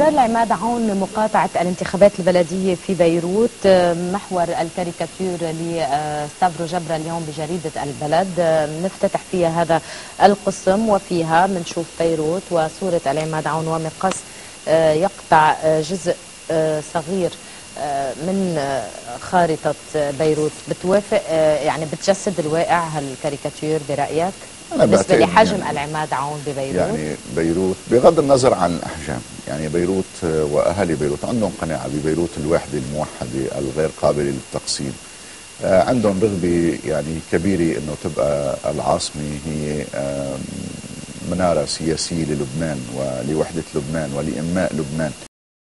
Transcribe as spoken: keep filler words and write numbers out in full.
قرر عماد عون مقاطعة الانتخابات البلدية في بيروت، محور الكاريكاتير لستافرو جبرا اليوم بجريدة البلد. نفتتح فيها هذا القسم وفيها منشوف بيروت وصورة عماد عون ومقص يقطع جزء صغير من خارطة بيروت. بتوافق يعني بتجسد الواقع هالكاريكاتير برأيك؟ أنا بالنسبة لحجم يعني العماد عون ببيروت، يعني بيروت بغض النظر عن الأحجام، يعني بيروت وأهالي بيروت عندهم قناعة ببيروت الواحدة الموحدة الغير قابلة للتقسيم، عندهم رغبة يعني كبيرة إنه تبقى العاصمة هي منارة سياسية للبنان ولوحدة لبنان ولإنماء لبنان.